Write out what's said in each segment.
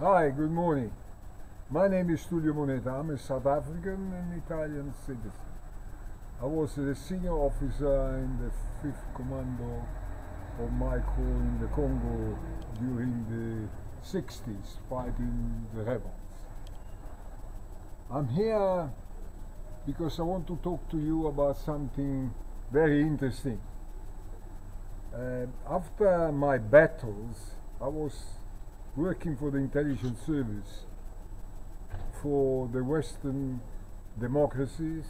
Hi, good morning. My name is Tullio Moneta. I'm a South African and Italian citizen. I was a senior officer in the Fifth Commando of my corps in the Congo during the 60s, fighting the rebels. I'm here because I want to talk to you about something very interesting. After my battles, I was working for the intelligence service for the Western democracies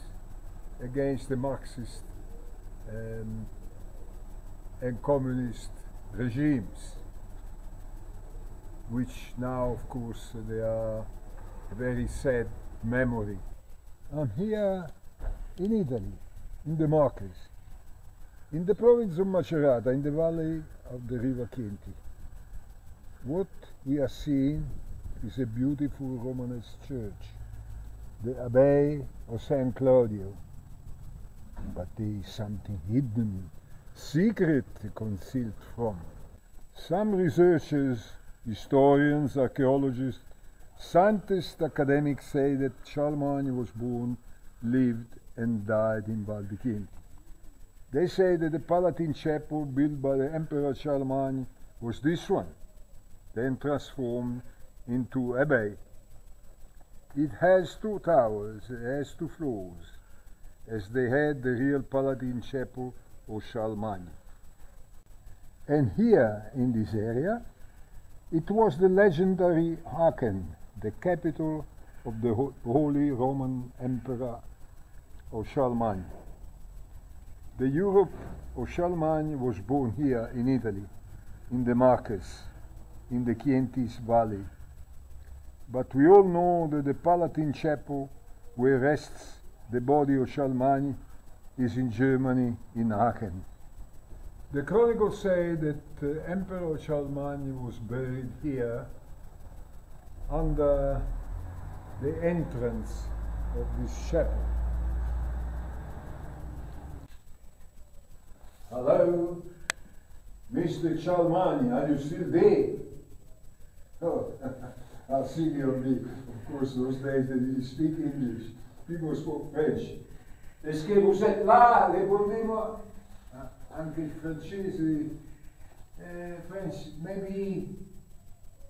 against the Marxist and communist regimes, which now, of course, they are a very sad memory. I'm here in Italy, in the Marches, in the province of Macerata, in the valley of the river Chienti. What we are seeing is a beautiful Romanesque church, the Abbey of Saint Claudio. But there is something hidden, secret, concealed from. Some researchers, historians, archaeologists, scientists, academics say that Charlemagne was born, lived and died in Val di Chienti. They say that the Palatine Chapel built by the Emperor Charlemagne was this one, then transformed into an abbey. It has two towers, it has two floors, as they had the real Palatine Chapel of Charlemagne. And here, in this area, it was the legendary Aachen, the capital of the Holy Roman Emperor of Charlemagne. The Europe of Charlemagne was born here in Italy, in the Marches, in the Chienti's valley. But we all know that the Palatine Chapel, where rests the body of Charlemagne, is in Germany, in Aachen. The chronicles say that Emperor Charlemagne was buried here under the entrance of this chapel. Hello, Mr. Charlemagne, are you still there? Oh, how silly of me. Of course, those days they didn't speak English. People spoke French. Est-ce que vous êtes là? Répondez-moi. Anche il francese. French, maybe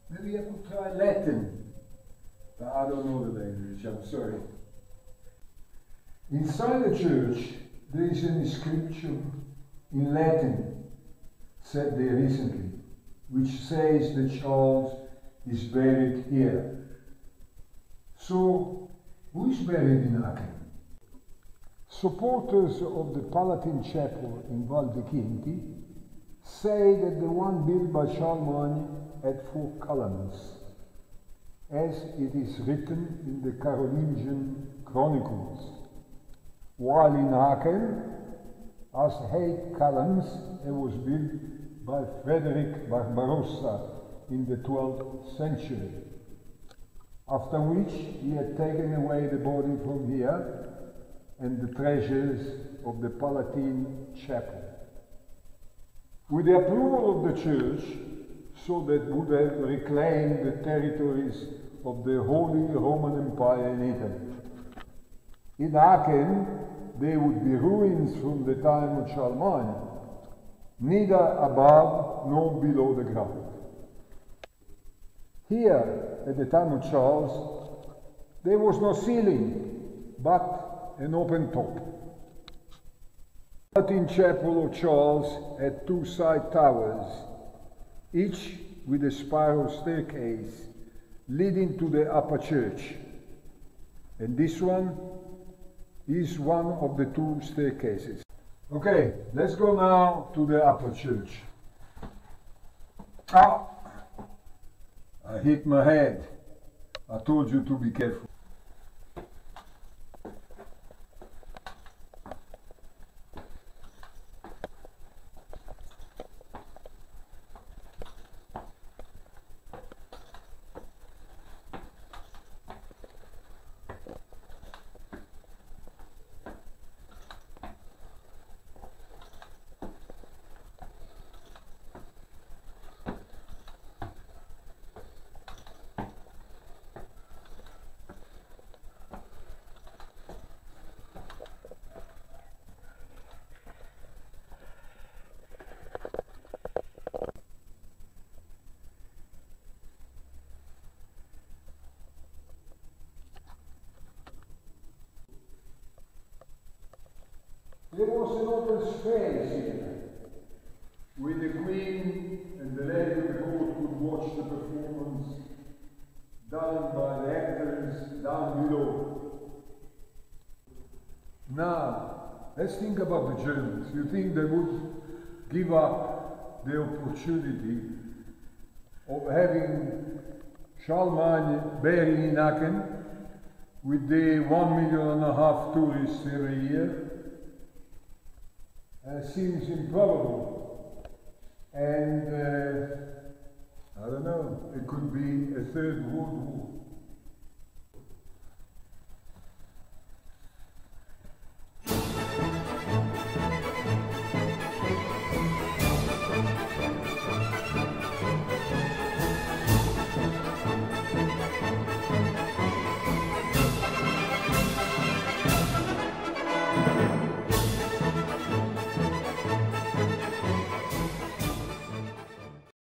I could try Latin. But I don't know the language, I'm sorry. Inside the church, there is an inscription in Latin, said there recently, which says that Charles is buried here. So, who is buried in Aachen? Supporters of the Palatine Chapel in Val di Chienti say that the one built by Charlemagne had four columns, as it is written in the Carolingian chronicles, while in Aachen has 8 columns and was built by Frederick Barbarossa in the 12th century, after which he had taken away the body from here and the treasures of the Palatine Chapel. With the approval of the Church, so that would have reclaimed the territories of the Holy Roman Empire in Italy. In Aachen, there would be ruins from the time of Charlemagne, neither above nor below the ground. Here, at the time of Charles, there was no ceiling, but an open top. The Palatine Chapel of Charles had 2 side towers, each with a spiral staircase leading to the upper church. And this one is one of the 2 staircases. Okay, let's go now to the upper church. Ah! I hit my head. I told you to be careful. There was an open space here, where the Queen and the Lady of the Court would watch the performance done by the actors down below. Now, let's think about the Germans. You think they would give up the opportunity of having Charlemagne buried in Aachen with the 1.5 million tourists every year? Seems improbable, and I don't know, it could be a third world war.